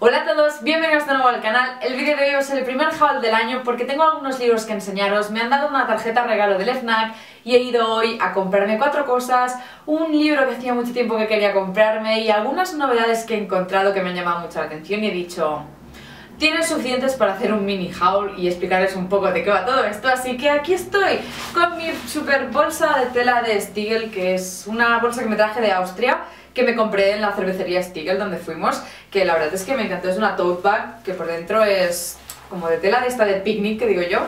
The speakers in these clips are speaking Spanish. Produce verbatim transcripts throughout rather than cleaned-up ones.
Hola a todos, bienvenidos de nuevo al canal. El vídeo de hoy es el primer haul del año porque tengo algunos libros que enseñaros. Me han dado una tarjeta regalo del FNAC y he ido hoy a comprarme cuatro cosas, un libro que hacía mucho tiempo que quería comprarme y algunas novedades que he encontrado que me han llamado mucho la atención y he dicho, tienen suficientes para hacer un mini haul y explicarles un poco de qué va todo esto. Así que aquí estoy con mi super bolsa de tela de Stiegel, que es una bolsa que me traje de Austria, que me compré en la cervecería Stiegel donde fuimos, que la verdad es que me encantó. Es una tote bag que por dentro es como de tela de esta de picnic, que digo yo,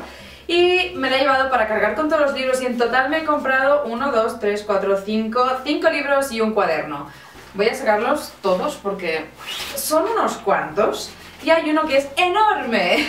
y me la he llevado para cargar con todos los libros y en total me he comprado uno, dos, tres, cuatro, cinco, cinco libros y un cuaderno. Voy a sacarlos todos porque son unos cuantos y hay uno que es enorme.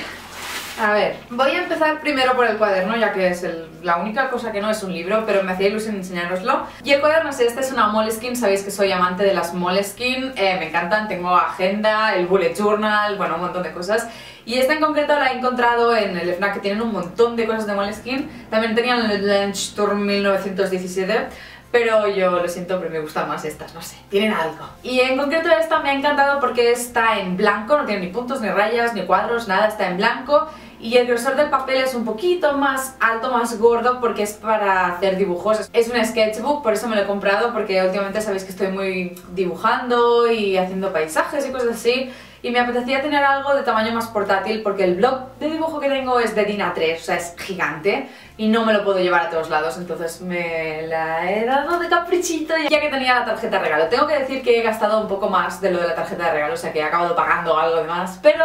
A ver, voy a empezar primero por el cuaderno, ya que es el, la única cosa que no es un libro, pero me hacía ilusión enseñároslo. Y el cuaderno es este, es una Moleskine. Sabéis que soy amante de las Moleskine, eh, me encantan, tengo agenda, el bullet journal, bueno, un montón de cosas. Y esta en concreto la he encontrado en el FNAC, que tienen un montón de cosas de Moleskine. También tenían el Lunch Tour mil novecientos diecisiete, pero yo lo siento, pero me gustan más estas, no sé, tienen algo. Y en concreto esta me ha encantado porque está en blanco, no tiene ni puntos, ni rayas, ni cuadros, nada, está en blanco. Y el grosor del papel es un poquito más alto, más gordo, porque es para hacer dibujos. Es un sketchbook, por eso me lo he comprado, porque últimamente sabéis que estoy muy dibujando y haciendo paisajes y cosas así. Y me apetecía tener algo de tamaño más portátil porque el blog de dibujo que tengo es de DIN A tres, o sea, es gigante y no me lo puedo llevar a todos lados, entonces me la he dado de caprichito ya que tenía la tarjeta de regalo. Tengo que decir que he gastado un poco más de lo de la tarjeta de regalo, o sea que he acabado pagando algo de más, pero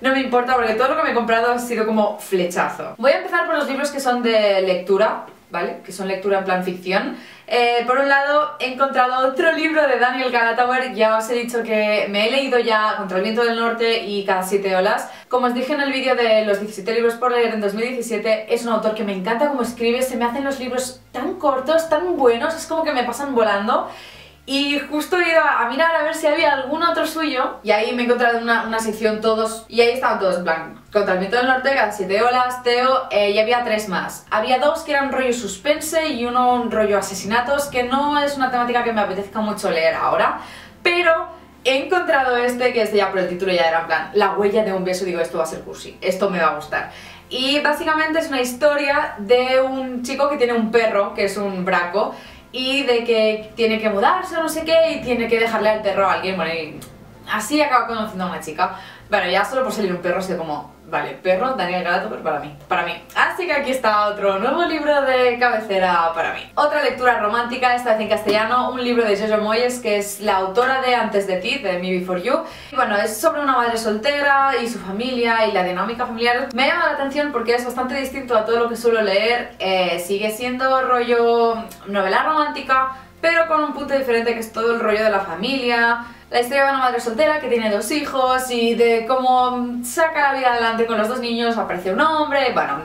no me importa porque todo lo que me he comprado ha sido como flechazo. Voy a empezar por los libros que son de lectura, ¿vale? Que son lectura en plan ficción. Eh, por un lado he encontrado otro libro de Daniel Glattauer. Ya os he dicho que me he leído ya Contra el Viento del Norte y Cada Siete Olas. Como os dije en el vídeo de los diecisiete libros por leer en dos mil diecisiete, es un autor que me encanta cómo escribe, se me hacen los libros tan cortos, tan buenos, es como que me pasan volando. Y justo he ido a mirar a ver si había algún otro suyo y ahí me he encontrado una, una sección todos y ahí estaban todos en plan Contra el Viento del Norte, Cada Siete Olas, Teo, eh, y había tres más. Había dos que eran rollo suspense y uno un rollo asesinatos, que no es una temática que me apetezca mucho leer ahora, pero he encontrado este que este ya por el título ya era en plan La huella de un beso, digo esto va a ser cursi, esto me va a gustar. Y básicamente es una historia de un chico que tiene un perro, que es un braco, y de que tiene que mudarse o no sé qué y tiene que dejarle al perro a alguien, bueno, y así acaba conociendo a una chica. Bueno, ya solo por salir un perro sé como, vale, perro, Daniel Glattauer para mí, para mí. Así que aquí está otro nuevo libro de cabecera para mí. Otra lectura romántica, esta vez en castellano, un libro de Jojo Moyes, que es la autora de Antes de ti, de Me Before You. Y bueno, es sobre una madre soltera y su familia y la dinámica familiar. Me ha llamado la atención porque es bastante distinto a todo lo que suelo leer. Eh, sigue siendo rollo novela romántica, pero con un punto diferente que es todo el rollo de la familia. La historia de una madre soltera que tiene dos hijos y de cómo saca la vida adelante con los dos niños, aparece un hombre, bueno,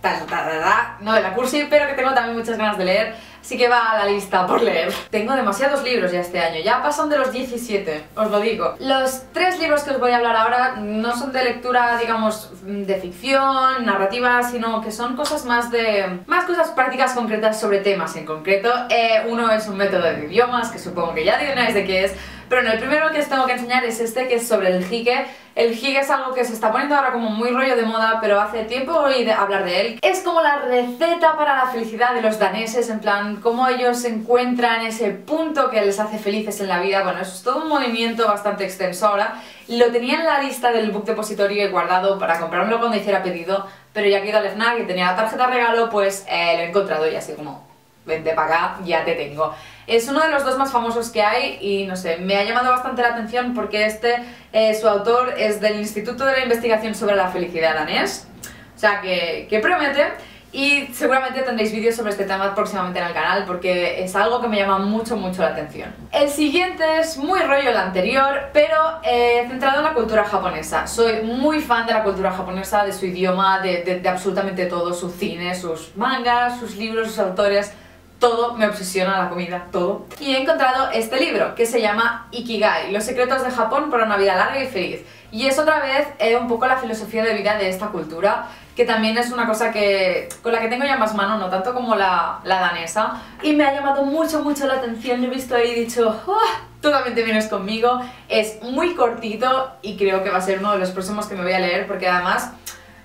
ta, ta, ta, ta, no de la cursi, pero que tengo también muchas ganas de leer, así que va a la lista por leer. Tengo demasiados libros ya este año, ya pasan de los diecisiete, os lo digo. Los tres libros que os voy a hablar ahora no son de lectura, digamos, de ficción, narrativa, sino que son cosas más de... más cosas prácticas concretas sobre temas en concreto. Eh, uno es un método de idiomas, que supongo que ya adivináis de qué es. Pero bueno, el primero que os tengo que enseñar es este, que es sobre el hige. El hige es algo que se está poniendo ahora como muy rollo de moda, pero hace tiempo oí de hablar de él. Es como la receta para la felicidad de los daneses, en plan, cómo ellos encuentran ese punto que les hace felices en la vida. Bueno, eso es todo un movimiento bastante extenso ahora. Lo tenía en la lista del book depositorio y guardado para comprármelo cuando hiciera pedido, pero ya que he ido al FNAC y tenía la tarjeta regalo, pues eh, lo he encontrado y así como, vente para acá, ya te tengo. Es uno de los dos más famosos que hay y no sé, me ha llamado bastante la atención porque este, eh, su autor es del Instituto de la Investigación sobre la Felicidad danés, o sea que, que promete. Y seguramente tendréis vídeos sobre este tema próximamente en el canal porque es algo que me llama mucho mucho la atención. El siguiente es muy rollo el anterior, pero eh, centrado en la cultura japonesa. Soy muy fan de la cultura japonesa, de su idioma, de, de, de absolutamente todo, su cine, sus mangas, sus libros, sus autores. todo me obsesiona, la comida, todo. Y he encontrado este libro que se llama Ikigai, los secretos de Japón para una vida larga y feliz. Y es otra vez eh, un poco la filosofía de vida de esta cultura, que también es una cosa que con la que tengo ya más mano, no tanto como la, la danesa. Y me ha llamado mucho, mucho la atención, lo he visto ahí y he dicho, oh, tú también te vienes conmigo. Es muy cortito y creo que va a ser uno de los próximos que me voy a leer, porque además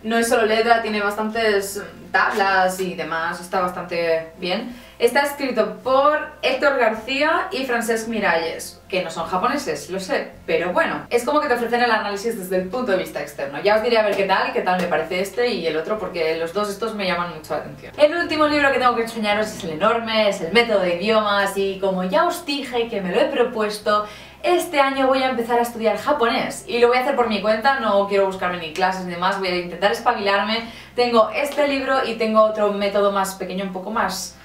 no es solo letra, tiene bastantes tablas y demás, está bastante bien. Está escrito por Héctor García y Francesc Miralles, que no son japoneses, lo sé, pero bueno. Es como que te ofrecen el análisis desde el punto de vista externo. Ya os diré a ver qué tal, qué tal me parece este y el otro, porque los dos estos me llaman mucho la atención. El último libro que tengo que enseñaros es el enorme, es el método de idiomas, y como ya os dije que me lo he propuesto, este año voy a empezar a estudiar japonés y lo voy a hacer por mi cuenta, no quiero buscarme ni clases ni demás, voy a intentar espabilarme. Tengo este libro y tengo otro método más pequeño, un poco más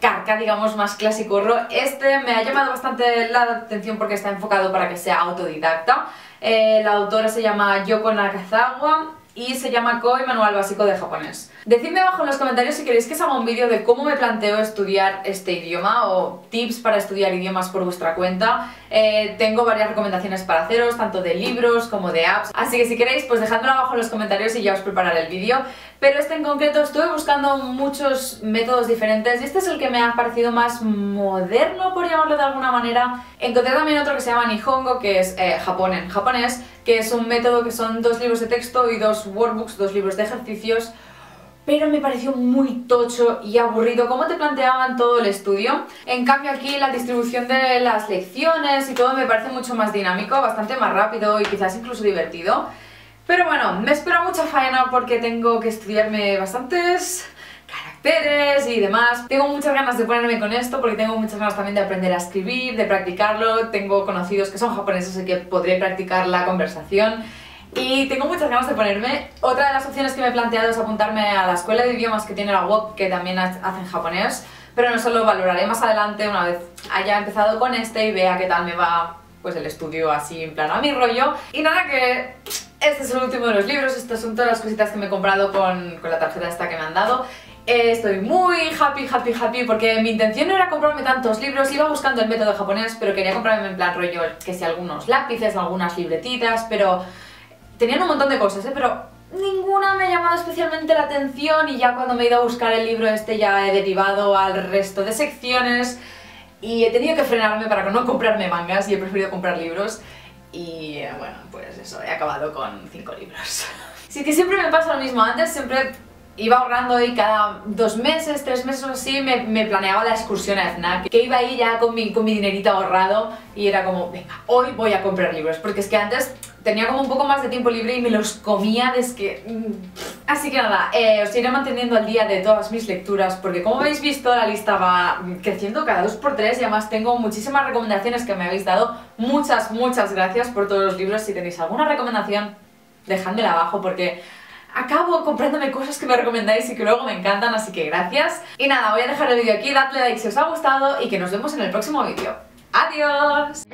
carca, digamos, más clasicorro. Este me ha llamado bastante la atención porque está enfocado para que sea autodidacta. Eh, la autora se llama Yoko Nakazawa y se llama K O I, Manual Básico de Japonés. Decidme abajo en los comentarios si queréis que os haga un vídeo de cómo me planteo estudiar este idioma o tips para estudiar idiomas por vuestra cuenta. Eh, tengo varias recomendaciones para haceros, tanto de libros como de apps, así que si queréis, pues dejadmelo abajo en los comentarios y ya os prepararé el vídeo. Pero este en concreto estuve buscando muchos métodos diferentes y este es el que me ha parecido más moderno, por llamarlo de alguna manera. Encontré también otro que se llama Nihongo, que es eh, Japón en japonés, que es un método que son dos libros de texto y dos workbooks, dos libros de ejercicios, pero me pareció muy tocho y aburrido como te planteaban todo el estudio. En cambio aquí la distribución de las lecciones y todo me parece mucho más dinámico, bastante más rápido y quizás incluso divertido. Pero bueno, me espera mucha faena porque tengo que estudiarme bastantes caracteres y demás. Tengo muchas ganas de ponerme con esto porque tengo muchas ganas también de aprender a escribir, de practicarlo. Tengo conocidos que son japoneses, así que podré practicar la conversación. Y tengo muchas ganas de ponerme. Otra de las opciones que me he planteado es apuntarme a la escuela de idiomas que tiene la web, que también hacen japonés, pero no solo, valoraré más adelante una vez haya empezado con este y vea qué tal me va pues el estudio así en plan a mi rollo. Y nada, que este es el último de los libros, estas son todas las cositas que me he comprado con, con la tarjeta esta que me han dado. Eh, estoy muy happy, happy, happy, porque mi intención no era comprarme tantos libros, iba buscando el método japonés, pero quería comprarme en plan rollo que si algunos lápices, algunas libretitas, pero tenían un montón de cosas, ¿eh? Pero ninguna me ha llamado especialmente la atención y ya cuando me he ido a buscar el libro este ya he derivado al resto de secciones y he tenido que frenarme para no comprarme mangas y he preferido comprar libros y bueno, pues eso, he acabado con cinco libros. Sí, que siempre me pasa lo mismo, antes siempre iba ahorrando y cada dos meses, tres meses o así me, me planeaba la excursión a FNAC, que iba ahí ya con mi, con mi dinerito ahorrado y era como, venga, hoy voy a comprar libros, porque es que antes tenía como un poco más de tiempo libre y me los comía desde que... Así que nada, eh, os iré manteniendo al día de todas mis lecturas porque como habéis visto la lista va creciendo cada dos por tres y además tengo muchísimas recomendaciones que me habéis dado. Muchas, muchas gracias por todos los libros. Si tenéis alguna recomendación, dejadmela abajo porque acabo comprándome cosas que me recomendáis y que luego me encantan, así que gracias. Y nada, voy a dejar el vídeo aquí, dadle like si os ha gustado y que nos vemos en el próximo vídeo. ¡Adiós!